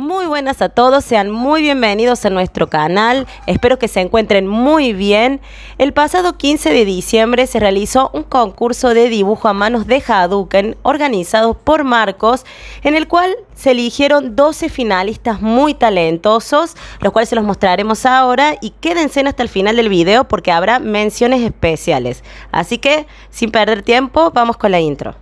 Muy buenas a todos, sean muy bienvenidos a nuestro canal, espero que se encuentren muy bien. El pasado 15 de diciembre se realizó un concurso de dibujo a manos de Hadouken organizado por Marcos, en el cual se eligieron 12 finalistas muy talentosos, los cuales se los mostraremos ahora, y quédense hasta el final del video porque habrá menciones especiales. Así que, sin perder tiempo, vamos con la intro.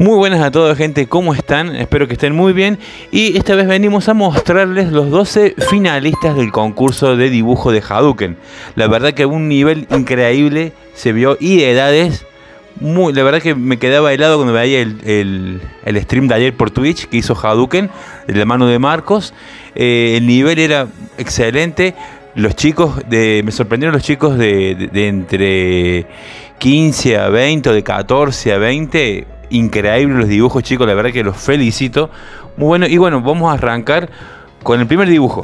Muy buenas a todos, gente, ¿cómo están? Espero que estén muy bien. Y esta vez venimos a mostrarles los 12 finalistas del concurso de dibujo de Hadouken. La verdad que un nivel increíble se vio y de edades. La verdad que me quedaba helado cuando veía el stream de ayer por Twitch que hizo Hadouken, de la mano de Marcos. El nivel era excelente. Los chicos, me sorprendieron los chicos de entre 15 a 20 o de 14 a 20... Increíble los dibujos, chicos, la verdad que los felicito. Muy bueno, y bueno, vamos a arrancar con el primer dibujo.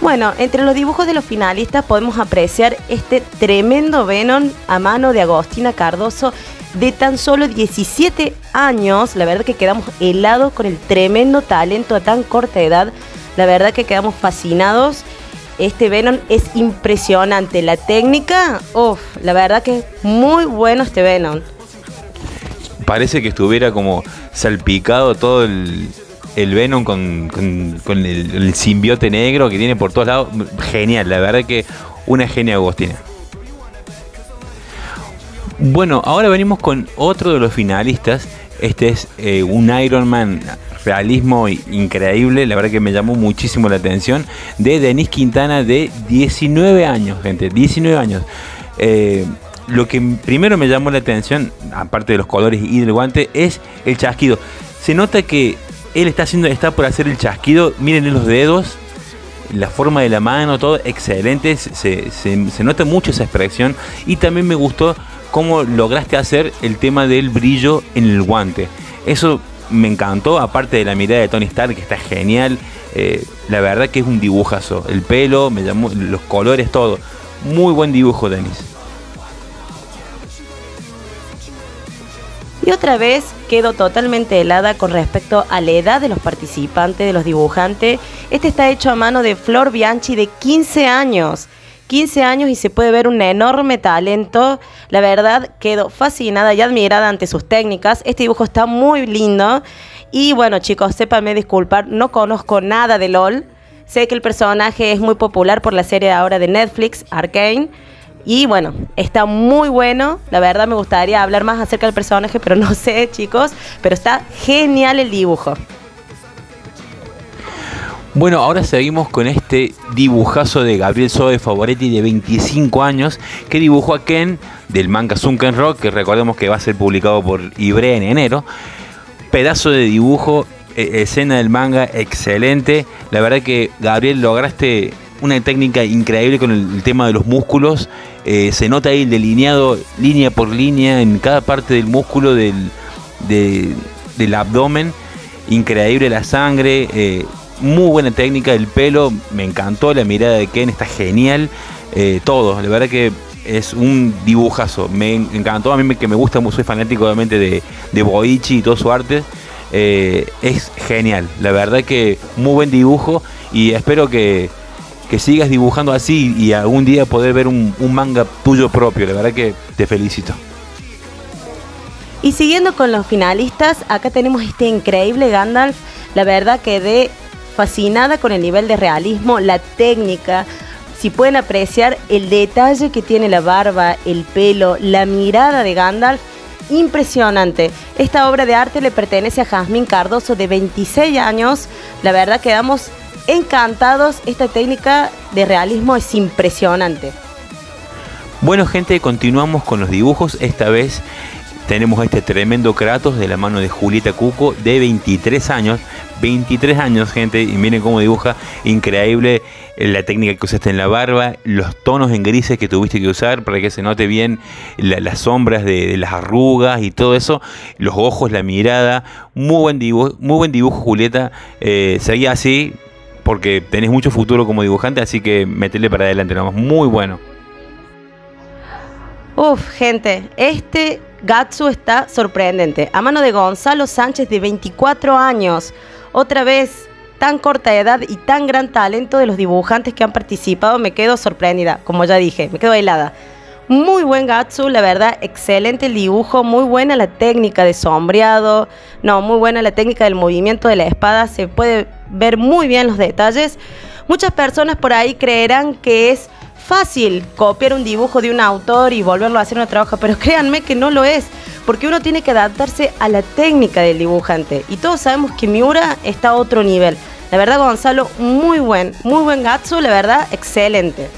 Bueno, entre los dibujos de los finalistas podemos apreciar este tremendo Venom a mano de Agostina Cardoso, de tan solo 17 años. La verdad que quedamos helados con el tremendo talento a tan corta edad. La verdad que quedamos fascinados. Este Venom es impresionante. La técnica, uff, la verdad que es muy bueno este Venom. Parece que estuviera como salpicado todo el Venom con el simbiote negro que tiene por todos lados. Genial, la verdad que una genia Agostina. Bueno, ahora venimos con otro de los finalistas. Este es un Iron Man, realismo increíble, la verdad que me llamó muchísimo la atención, de Denis Quintana, de 19 años, gente, 19 años. Lo que primero me llamó la atención, aparte de los colores y del guante, es el chasquido. Se nota que él está por hacer el chasquido, miren los dedos, la forma de la mano, todo excelente, se nota mucho esa expresión. Y también me gustó cómo lograste hacer el tema del brillo en el guante, eso me encantó, aparte de la mirada de Tony Stark que está genial. La verdad que es un dibujazo, el pelo, me llamó, los colores, todo, muy buen dibujo, Denis. Y otra vez quedo totalmente helada con respecto a la edad de los participantes, de los dibujantes. Este está hecho a mano de Flor Bianchi, de 15 años, y se puede ver un enorme talento. La verdad, quedo fascinada y admirada ante sus técnicas. Este dibujo está muy lindo. Y bueno, chicos, sépanme disculpar, no conozco nada de LOL. Sé que el personaje es muy popular por la serie ahora de Netflix, Arcane. Y bueno, está muy bueno. La verdad, me gustaría hablar más acerca del personaje, pero no sé, chicos. Pero está genial el dibujo. Bueno, ahora seguimos con este dibujazo de Gabriel Soe Favoretti, de 25 años, que dibujó a Ken del manga Sunken Rock, que recordemos que va a ser publicado por Ibrea en enero. Pedazo de dibujo, escena del manga excelente. La verdad que, Gabriel, lograste una técnica increíble con el tema de los músculos. Se nota ahí el delineado línea por línea en cada parte del músculo del abdomen. Increíble la sangre. Muy buena técnica, el pelo, me encantó, la mirada de Ken está genial, todo, la verdad que es un dibujazo, me encantó, a mí que me gusta, soy fanático obviamente de Boichi y todo su arte, es genial, la verdad que muy buen dibujo, y espero que sigas dibujando así y algún día poder ver un manga tuyo propio, la verdad que te felicito. Y siguiendo con los finalistas, acá tenemos este increíble Gandalf, la verdad que fascinada con el nivel de realismo, la técnica, si pueden apreciar el detalle que tiene la barba, el pelo, la mirada de Gandalf, impresionante. Esta obra de arte le pertenece a Jazmín Cardoso, de 26 años, la verdad quedamos encantados, esta técnica de realismo es impresionante. Bueno, gente, continuamos con los dibujos, esta vez tenemos este tremendo Kratos de la mano de Julieta Cuco, de 23 años, gente, y miren cómo dibuja, increíble la técnica que usaste en la barba, los tonos en grises que tuviste que usar para que se note bien las sombras de las arrugas y todo eso, los ojos, la mirada, muy buen dibujo Julieta, seguía así, porque tenés mucho futuro como dibujante, así que metele para adelante nomás. Muy bueno. Uf, gente, este Gatsu está sorprendente. A mano de Gonzalo Sánchez, de 24 años. Otra vez, tan corta edad y tan gran talento de los dibujantes que han participado. Me quedo sorprendida, como ya dije, me quedo helada. Muy buen Gatsu, la verdad, excelente el dibujo, muy buena la técnica de sombreado, no, muy buena la técnica del movimiento de la espada, se puede ver muy bien los detalles. Muchas personas por ahí creerán que es fácil copiar un dibujo de un autor y volverlo a hacer en otra hoja, pero créanme que no lo es, porque uno tiene que adaptarse a la técnica del dibujante, y todos sabemos que Miura está a otro nivel. La verdad, Gonzalo, muy buen Gatsu, la verdad, excelente.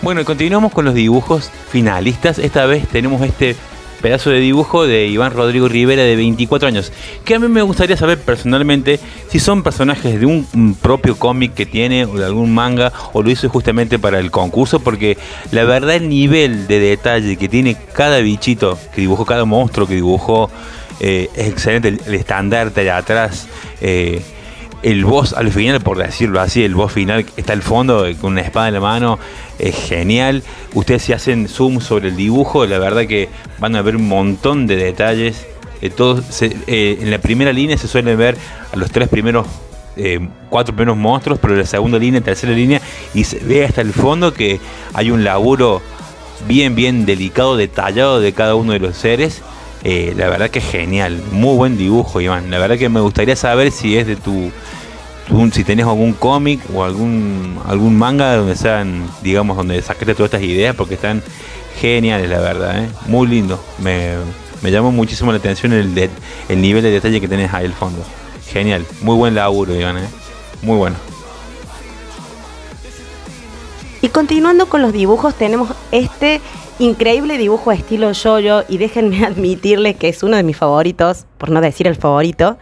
Bueno, y continuamos con los dibujos finalistas. Esta vez tenemos este pedazo de dibujo de Iván Rodrigo Rivera, de 24 años. Que a mí me gustaría saber personalmente si son personajes de un propio cómic que tiene, o de algún manga, o lo hizo justamente para el concurso, porque la verdad el nivel de detalle que tiene cada bichito que dibujó, cada monstruo que dibujó, es excelente. El estandarte de atrás, el boss al final, por decirlo así, el boss final está al fondo con una espada en la mano, es genial. Ustedes si hacen zoom sobre el dibujo, la verdad que van a ver un montón de detalles. En la primera línea se suelen ver a los cuatro primeros monstruos, pero en la segunda línea, tercera línea, y se ve hasta el fondo que hay un laburo bien delicado, detallado de cada uno de los seres. La verdad que es genial, muy buen dibujo, Iván. La verdad que me gustaría saber si es de si tenés algún cómic o algún manga donde sean, digamos, donde sacaste todas estas ideas, porque están geniales, la verdad, ¿eh? Muy lindo. Me llamó muchísimo la atención el nivel de detalle que tenés ahí al fondo. Genial, muy buen laburo, Iván, ¿eh? Muy bueno. Y continuando con los dibujos, tenemos este increíble dibujo a estilo yoyo, y déjenme admitirles que es uno de mis favoritos, por no decir el favorito,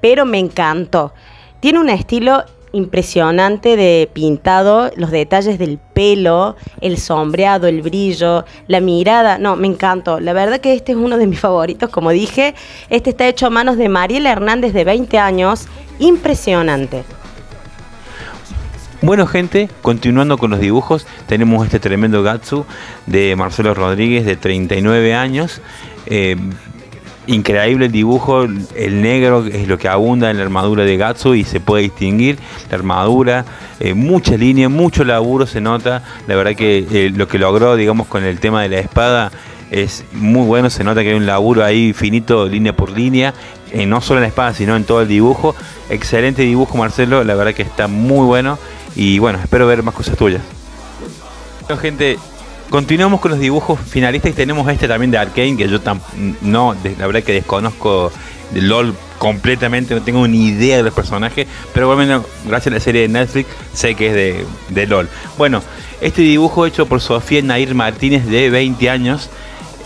pero me encantó. Tiene un estilo impresionante de pintado, los detalles del pelo, el sombreado, el brillo, la mirada, no, me encantó. La verdad que este es uno de mis favoritos, como dije. Este está hecho a manos de Mariela Hernández, de 20 años, impresionante. Bueno, gente, continuando con los dibujos, tenemos este tremendo Gatsu de Marcelo Rodríguez, de 39 años. Increíble el dibujo, el negro es lo que abunda en la armadura de Gatsu y se puede distinguir la armadura, muchas líneas, mucho laburo se nota. La verdad que lo que logró, digamos, con el tema de la espada es muy bueno, se nota que hay un laburo ahí finito, línea por línea, no solo en la espada, sino en todo el dibujo. Excelente dibujo, Marcelo, la verdad que está muy bueno. Y bueno, espero ver más cosas tuyas. Bueno, gente, continuamos con los dibujos finalistas y tenemos este también de Arcane, que yo la verdad que desconozco de LOL completamente, no tengo ni idea de los personajes, pero bueno, gracias a la serie de Netflix sé que es de LOL. Bueno, este dibujo hecho por Sofía Nair Martínez, de 20 años.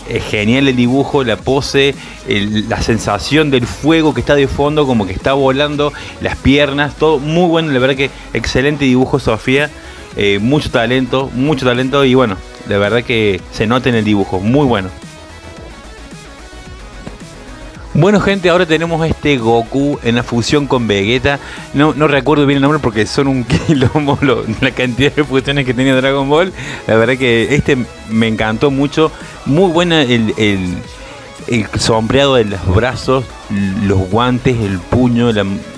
Es genial el dibujo, la pose, la sensación del fuego que está de fondo, como que está volando, las piernas, todo muy bueno. La verdad que excelente dibujo, Sofía, mucho talento y bueno, la verdad que se nota en el dibujo, muy bueno. Bueno, gente, ahora tenemos este Goku en la fusión con Vegeta. No recuerdo bien el nombre porque son un quilombo la cantidad de fusiones que tenía Dragon Ball. La verdad que este me encantó mucho. Muy buena el sombreado de los brazos, los guantes, el puño,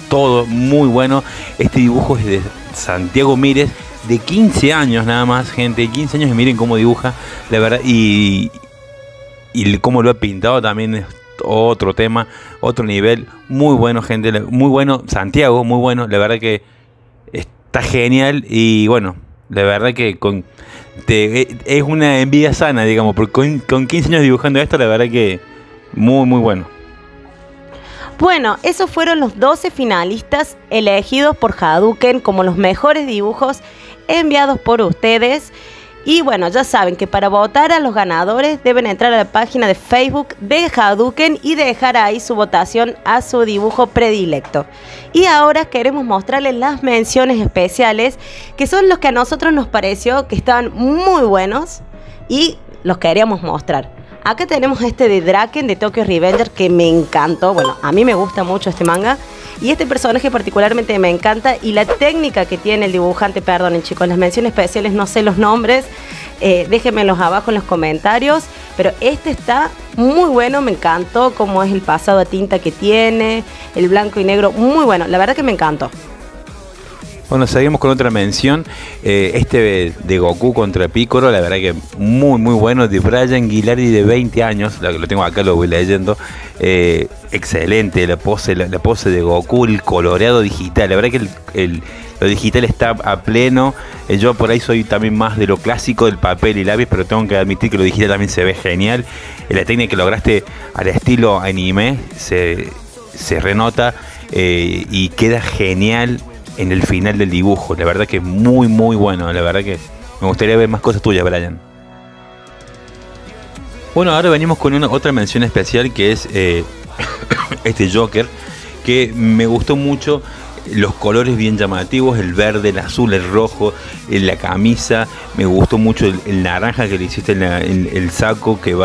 todo muy bueno. Este dibujo es de Santiago Mírez, de 15 años nada más, gente. 15 años y miren cómo dibuja, la verdad. Y cómo lo ha pintado también es otro tema, otro nivel. Muy bueno, gente, muy bueno Santiago, muy bueno, la verdad que está genial. Y bueno, la verdad que es una envidia sana, digamos, porque con 15 años dibujando esto, la verdad que muy bueno. Bueno, esos fueron los 12 finalistas elegidos por Hadouken como los mejores dibujos enviados por ustedes. Y bueno, ya saben que para votar a los ganadores deben entrar a la página de Facebook de Hadouken y dejar ahí su votación a su dibujo predilecto. Y ahora queremos mostrarles las menciones especiales, que son los que a nosotros nos pareció que estaban muy buenos y los queríamos mostrar. Acá tenemos este de Draken de Tokyo Revenger que me encantó. Bueno, a mí me gusta mucho este manga. Y este personaje particularmente me encanta. Y la técnica que tiene el dibujante, perdonen chicos, las menciones especiales no sé los nombres, déjenmelos abajo en los comentarios. Pero este está muy bueno, me encantó cómo es el pasado a tinta que tiene, el blanco y negro, muy bueno, la verdad que me encantó. Bueno, seguimos con otra mención, este de Goku contra Piccolo, la verdad que muy bueno, de Brian Ghilardi de 20 años, lo tengo acá, lo voy leyendo, excelente la pose de Goku, el coloreado digital, la verdad que lo digital está a pleno. Yo por ahí soy también más de lo clásico del papel y lápiz, pero tengo que admitir que lo digital también se ve genial. La técnica que lograste al estilo anime se renota y queda genial en el final del dibujo. La verdad que es muy bueno. La verdad que me gustaría ver más cosas tuyas, Brian. Bueno, ahora venimos con otra mención especial que es este Joker, que me gustó mucho. Los colores bien llamativos, el verde, el azul, el rojo, la camisa. Me gustó mucho el naranja que le hiciste en el saco, que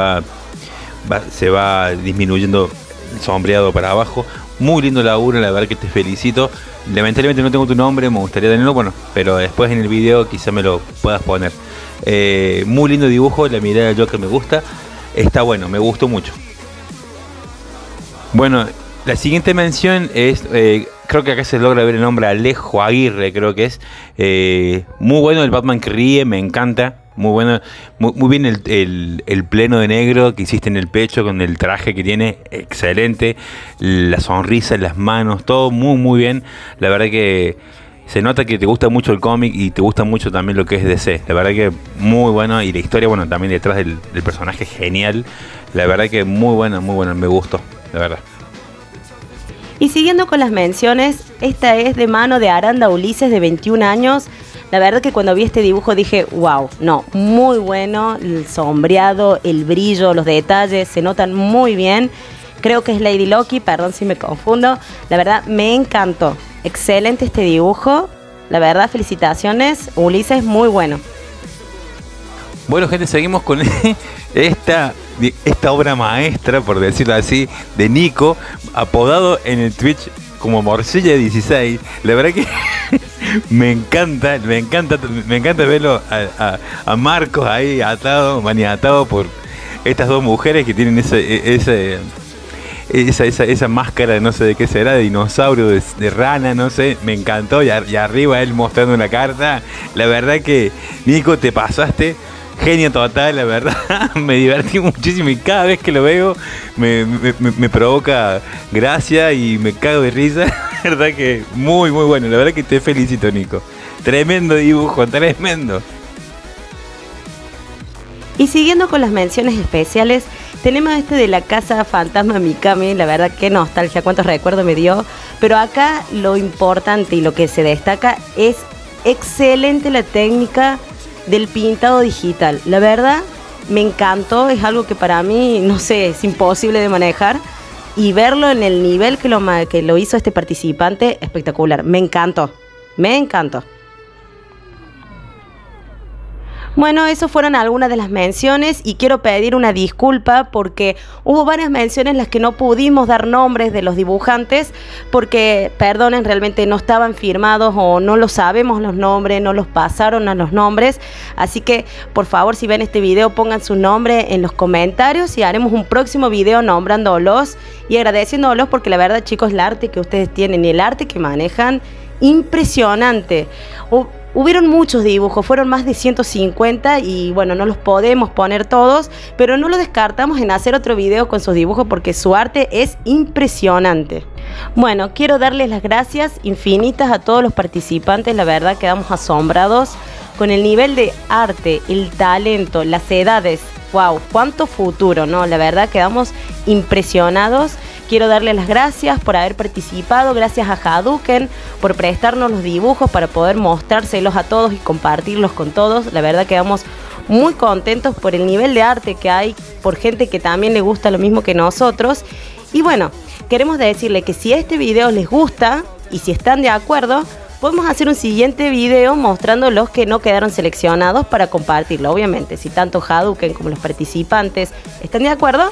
se va disminuyendo el sombreado para abajo. Muy lindo laburo, la verdad que te felicito. Lamentablemente no tengo tu nombre, me gustaría tenerlo, bueno, pero después en el video quizá me lo puedas poner. Muy lindo dibujo, la mirada del Joker me gusta. Está bueno, me gustó mucho. Bueno, la siguiente mención es, creo que acá se logra ver el nombre, Alejo Aguirre creo que es. Muy bueno el Batman que ríe, me encanta. Muy bueno, muy bien el pleno de negro que hiciste en el pecho con el traje que tiene, excelente. La sonrisa, las manos, todo muy bien. La verdad que se nota que te gusta mucho el cómic y te gusta mucho también lo que es DC. La verdad que muy bueno, y la historia, bueno, también detrás del personaje, genial. La verdad que muy buena, me gustó, la verdad. Y siguiendo con las menciones, esta es de mano de Aranda Ulises de 21 años. La verdad que cuando vi este dibujo dije, wow, no, muy bueno, el sombreado, el brillo, los detalles, se notan muy bien. Creo que es Lady Loki, perdón si me confundo. La verdad, me encantó. Excelente este dibujo. La verdad, felicitaciones, Ulises, muy bueno. Bueno, gente, seguimos con esta obra maestra, por decirlo así, de Nico, apodado en el Twitch como Morcilla 16, la verdad que me encanta verlo a Marcos ahí atado, maniatado por estas dos mujeres que tienen esa máscara de no sé de qué será, de dinosaurio, de rana, no sé, me encantó, y arriba él mostrando una carta, la verdad que Nico te pasaste. Genio total, la verdad, me divertí muchísimo y cada vez que lo veo me provoca gracia y me cago de risa, la verdad que muy bueno, la verdad que te felicito, Nico, tremendo dibujo, tremendo. Y siguiendo con las menciones especiales, tenemos este de la Casa Fantasma Mikami, la verdad que nostalgia, cuántos recuerdos me dio, pero acá lo importante y lo que se destaca es excelente la técnica del pintado digital, la verdad me encantó, es algo que para mí, no sé, es imposible de manejar y verlo en el nivel que lo hizo este participante, espectacular, me encantó. Bueno, eso fueron algunas de las menciones y quiero pedir una disculpa porque hubo varias menciones en las que no pudimos dar nombres de los dibujantes porque, perdonen, realmente no estaban firmados o no lo sabemos los nombres, no los pasaron a los nombres. Así que, por favor, si ven este video, pongan su nombre en los comentarios y haremos un próximo video nombrándolos y agradeciéndolos porque la verdad, chicos, el arte que ustedes tienen y el arte que manejan, impresionante. Hubieron muchos dibujos, fueron más de 150 y bueno, no los podemos poner todos, pero no lo descartamos en hacer otro video con sus dibujos porque su arte es impresionante. Bueno, quiero darles las gracias infinitas a todos los participantes, la verdad quedamos asombrados con el nivel de arte, el talento, las edades, wow, cuánto futuro, ¿no? La verdad quedamos impresionados. Quiero darles las gracias por haber participado, gracias a Hadouken por prestarnos los dibujos para poder mostrárselos a todos y compartirlos con todos. La verdad quedamos muy contentos por el nivel de arte que hay, por gente que también le gusta lo mismo que nosotros. Y bueno, queremos decirle que si este video les gusta y si están de acuerdo, podemos hacer un siguiente video mostrando los que no quedaron seleccionados para compartirlo. Obviamente, si tanto Hadouken como los participantes están de acuerdo,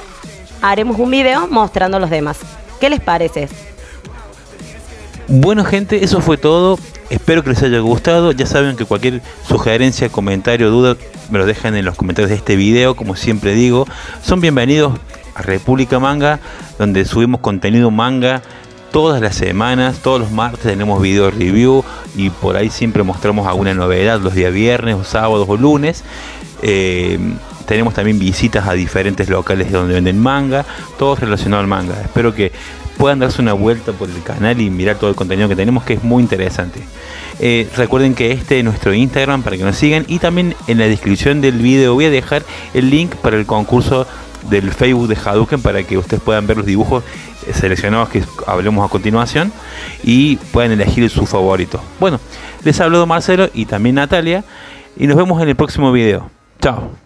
haremos un video mostrando los demás. ¿Qué les parece? Bueno, gente, eso fue todo. Espero que les haya gustado. Ya saben que cualquier sugerencia, comentario, duda, me lo dejan en los comentarios de este video. Como siempre digo, son bienvenidos a República Manga, donde subimos contenido manga todas las semanas. Todos los martes tenemos video review y por ahí siempre mostramos alguna novedad los días viernes o sábados o lunes. Tenemos también visitas a diferentes locales donde venden manga, todo relacionado al manga. Espero que puedan darse una vuelta por el canal y mirar todo el contenido que tenemos, que es muy interesante. Recuerden que este es nuestro Instagram para que nos sigan, y también en la descripción del video voy a dejar el link para el concurso del Facebook de Hadouken para que ustedes puedan ver los dibujos seleccionados que hablemos a continuación y puedan elegir su favorito. Bueno, les ha hablado Marcelo y también Natalia, y nos vemos en el próximo video. Chao.